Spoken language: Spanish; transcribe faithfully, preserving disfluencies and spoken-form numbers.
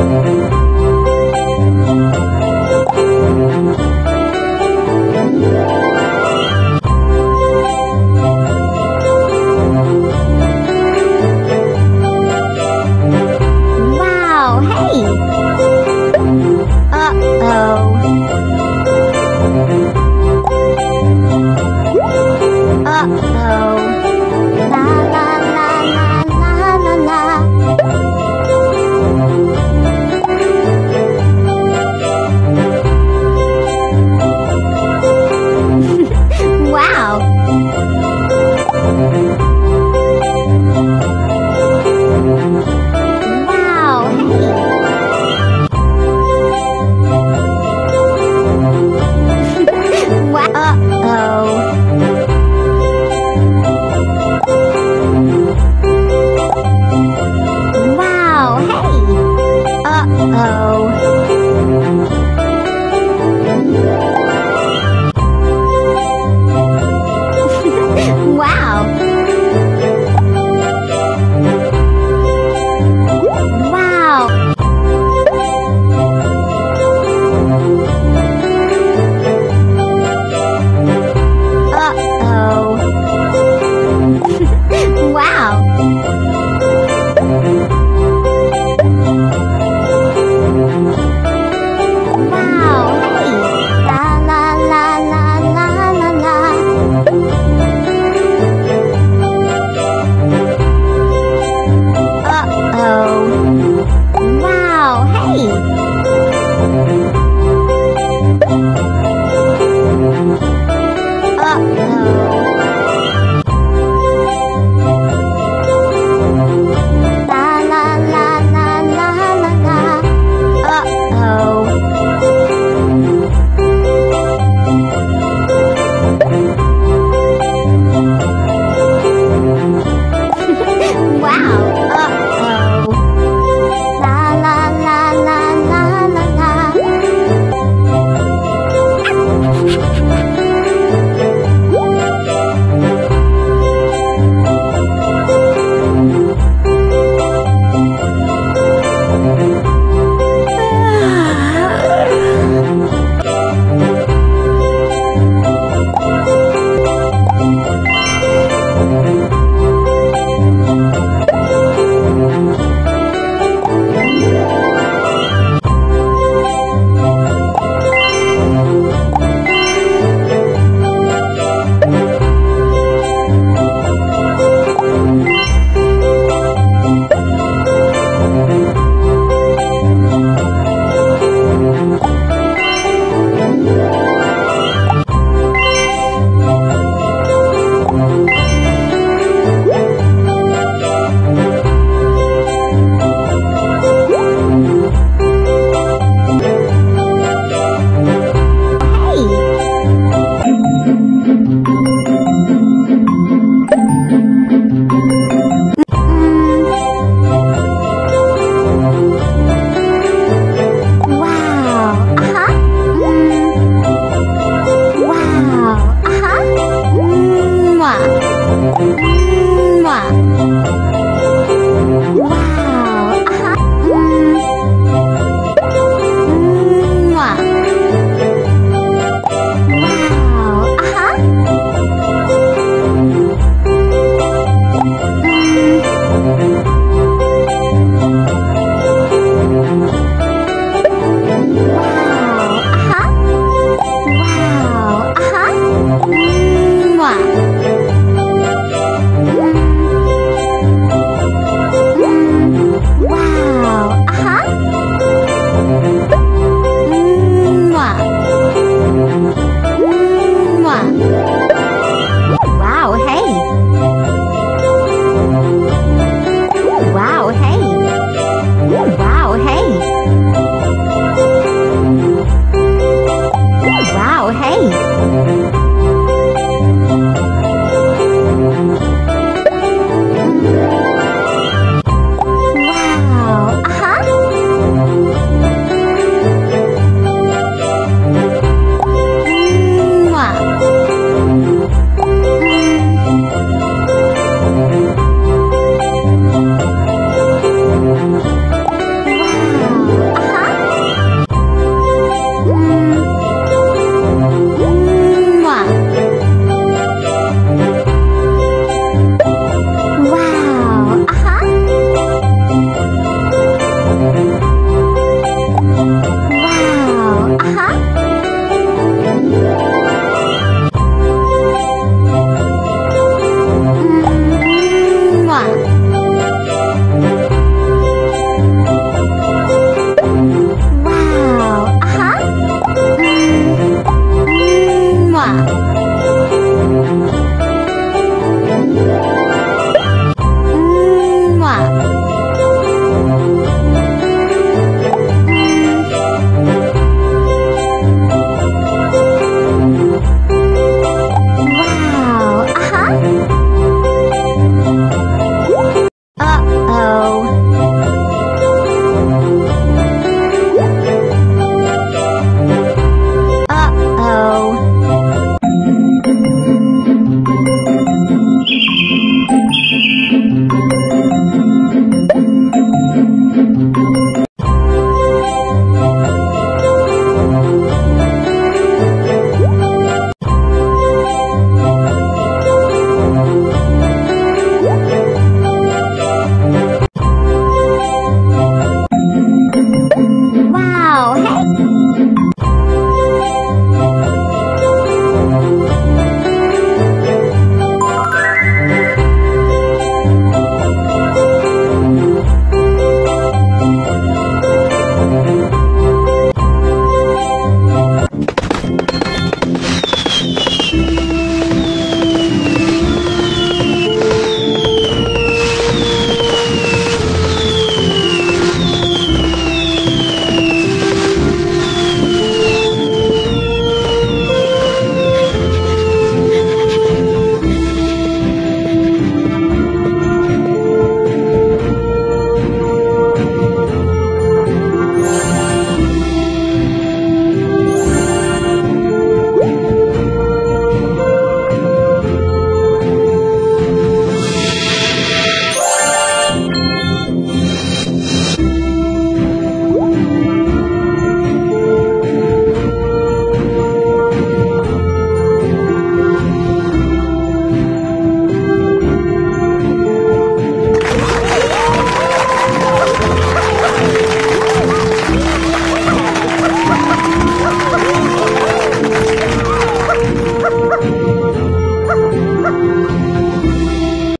La la la la la la. Wow.